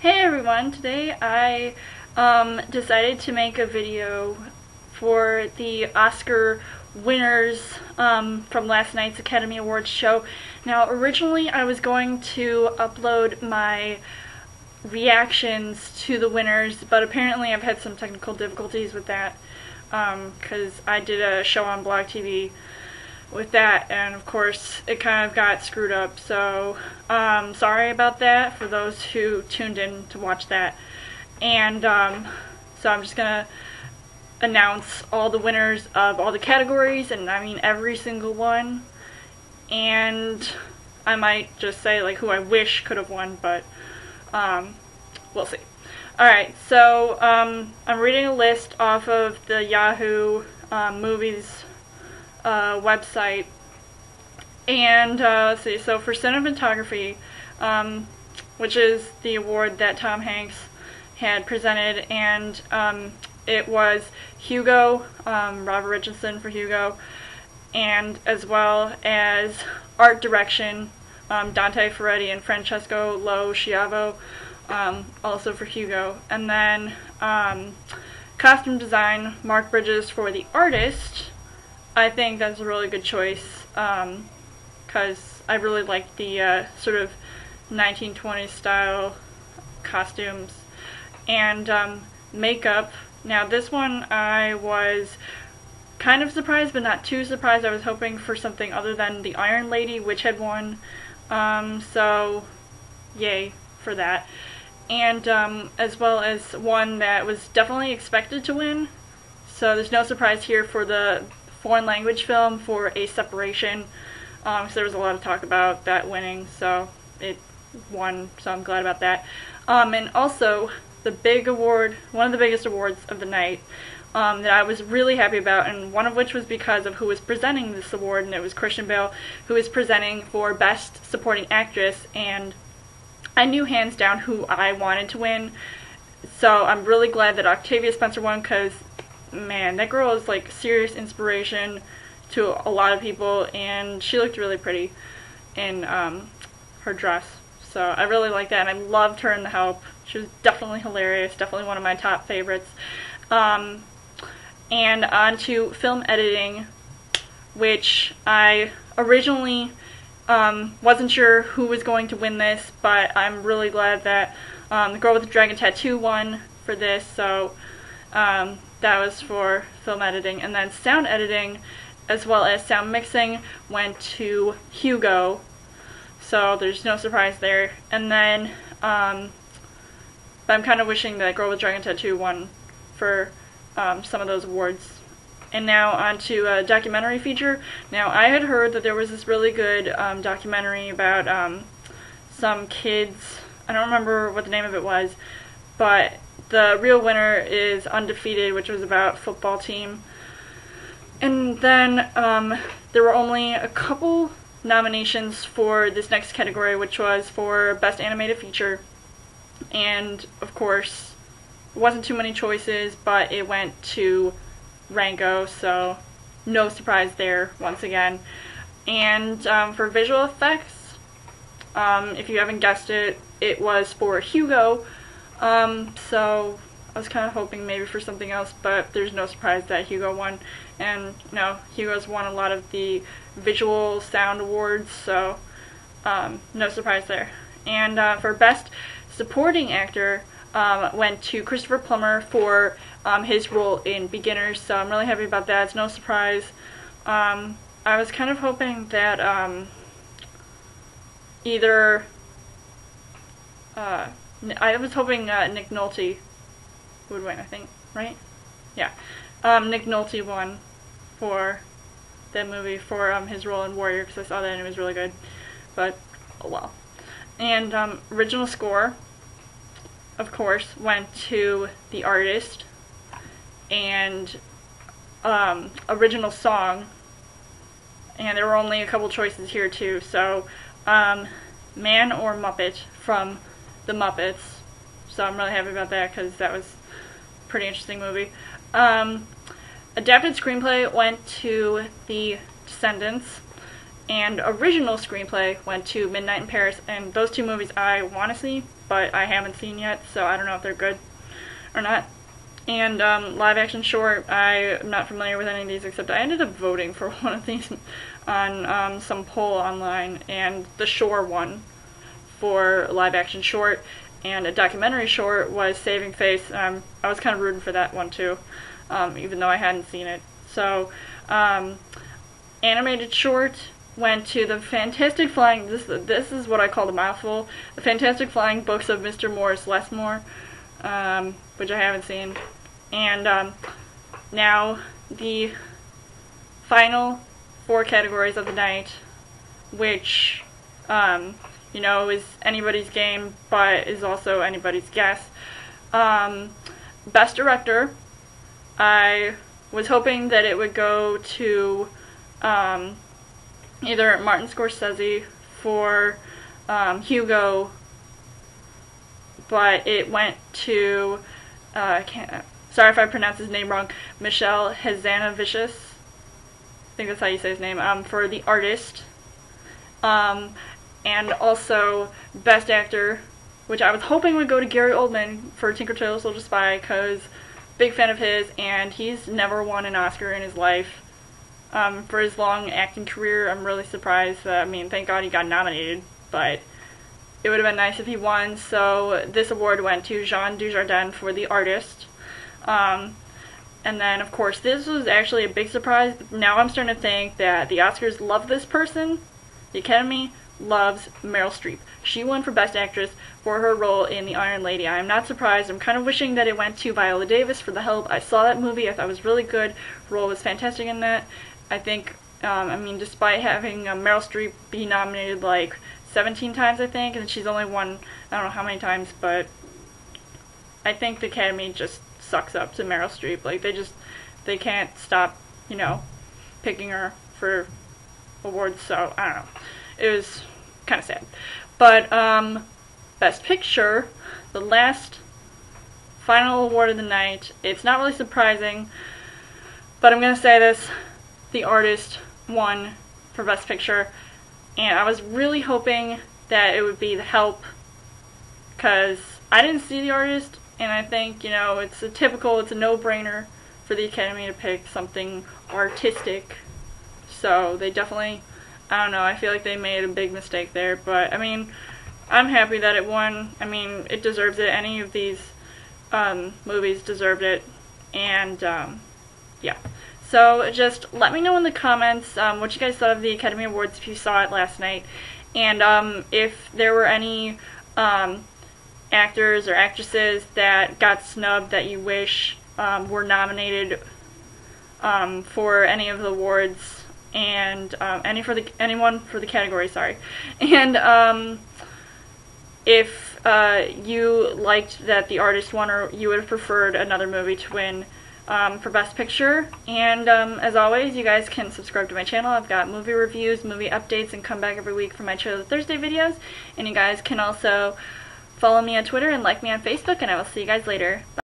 Hey everyone, today I decided to make a video for the Oscar winners from last night's Academy Awards show. Now originally I was going to upload my reactions to the winners, but apparently I've had some technical difficulties with that because I did a show on Blog TV with that, and of course it kind of got screwed up, so sorry about that for those who tuned in to watch that. And so I'm just gonna announce all the winners of all the categories, and I mean every single one, and I might just say like who I wish could have won, but we'll see. Alright, so I'm reading a list off of the Yahoo Movies website, and let's see, so for cinematography, which is the award that Tom Hanks had presented, and it was Hugo, Robert Richardson for Hugo, and as well as art direction, Dante Ferretti and Francesco Lo Schiavo, also for Hugo, and then costume design, Mark Bridges for The Artist. I think that's a really good choice because I really like the sort of 1920s style costumes. And makeup. Now this one I was kind of surprised, but not too surprised. I was hoping for something other than the Iron Lady, which had won. So yay for that. And as well as one that was definitely expected to win. So there's no surprise here for the foreign language film for A Separation, because there was a lot of talk about that winning, so it won, so I'm glad about that. And also, the big award, one of the biggest awards of the night, that I was really happy about, and one of which was because of who was presenting this award, and it was Christian Bale, who was presenting for Best Supporting Actress, and I knew hands down who I wanted to win, so I'm really glad that Octavia Spencer won, because man, that girl is like serious inspiration to a lot of people, and she looked really pretty in her dress, so I really like that, and I loved her in The Help. She was definitely hilarious, definitely one of my top favorites. And on to film editing, which I originally wasn't sure who was going to win this, but I'm really glad that The Girl with the Dragon Tattoo won for this, so that was for film editing. And then sound editing, as well as sound mixing, went to Hugo, so there's no surprise there. And then I'm kind of wishing that Girl with Dragon Tattoo won for some of those awards. And now on to a documentary feature. Now I had heard that there was this really good documentary about some kids, I don't remember what the name of it was, but the real winner is Undefeated, which was about a football team. And then there were only a couple nominations for this next category, which was for Best Animated Feature. And of course, it wasn't too many choices, but it went to Rango, so no surprise there once again. And for visual effects, if you haven't guessed it, it was for Hugo. So I was kind of hoping maybe for something else, but there's no surprise that Hugo won, and you know, Hugo's won a lot of the visual sound awards, so no surprise there. And for Best Supporting Actor went to Christopher Plummer for his role in Beginners, so I'm really happy about that. It's no surprise. I was kind of hoping that either I was hoping Nick Nolte would win, I think, right? Yeah. Nick Nolte won for that movie for his role in Warrior, because I saw that and it was really good, but oh well. And original score, of course, went to The Artist, and original song, and there were only a couple choices here too, so Man or Muppet from The Muppets, so I'm really happy about that because that was a pretty interesting movie. Adapted screenplay went to The Descendants, and original screenplay went to Midnight in Paris, and those two movies I want to see, but I haven't seen yet, so I don't know if they're good or not. And live-action short, I'm not familiar with any of these, except I ended up voting for one of these on some poll online, and The Shore won for live-action short, and a documentary short was Saving Face. I was kind of rooting for that one, too, even though I hadn't seen it. So, animated short went to The Fantastic Flying, this is what I call the mouthful, The Fantastic Flying Books of Mr. Morris Lesmore, which I haven't seen. And now the final four categories of the night, which, you know, is anybody's game, but is also anybody's guess. Best Director, I was hoping that it would go to either Martin Scorsese for Hugo, but it went to, sorry if I pronounce his name wrong, Michelle Hazanavicius, I think that's how you say his name, for The Artist, and also Best Actor, which I was hoping would go to Gary Oldman for Tinker Tailor Soldier Spy, because big fan of his, and he's never won an Oscar in his life. For his long acting career, I'm really surprised that, I mean, thank God he got nominated, but it would have been nice if he won, so this award went to Jean Dujardin for The Artist. And then, of course, this was actually a big surprise. Now I'm starting to think that the Oscars love this person. The Academy loves Meryl Streep. She won for Best Actress for her role in The Iron Lady. I am not surprised. I'm kind of wishing that it went to Viola Davis for The Help. I saw that movie. I thought it was really good. Her role was fantastic in that. I think, I mean, despite having Meryl Streep be nominated, like, 17 times, I think, and she's only won, I don't know how many times, but I think the Academy just sucks up to Meryl Streep. Like, they can't stop, you know, picking her for awards, so, I don't know. It was kind of sad. But, Best Picture, the last final award of the night, it's not really surprising, but I'm gonna say this, The Artist won for Best Picture. And I was really hoping that it would be The Help, because I didn't see The Artist, and I think, you know, it's a no-brainer for the Academy to pick something artistic. So they definitely, I don't know, I feel like they made a big mistake there, but, I mean, I'm happy that it won. I mean, it deserves it. Any of these movies deserved it, and, yeah. So just let me know in the comments what you guys thought of the Academy Awards if you saw it last night, and if there were any actors or actresses that got snubbed that you wish were nominated for any of the awards, and anyone for the category, sorry. And if you liked that The Artist won, or you would have preferred another movie to win for Best Picture. And as always, you guys can subscribe to my channel. I've got movie reviews, movie updates, and come back every week for my Trailer Thursday videos. And you guys can also follow me on Twitter and like me on Facebook, and I will see you guys later. Bye.